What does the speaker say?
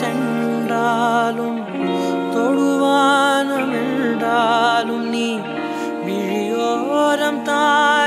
சென்றாலும் தொடுவானம் என்றாலும் நீ விழியோரம் தான்.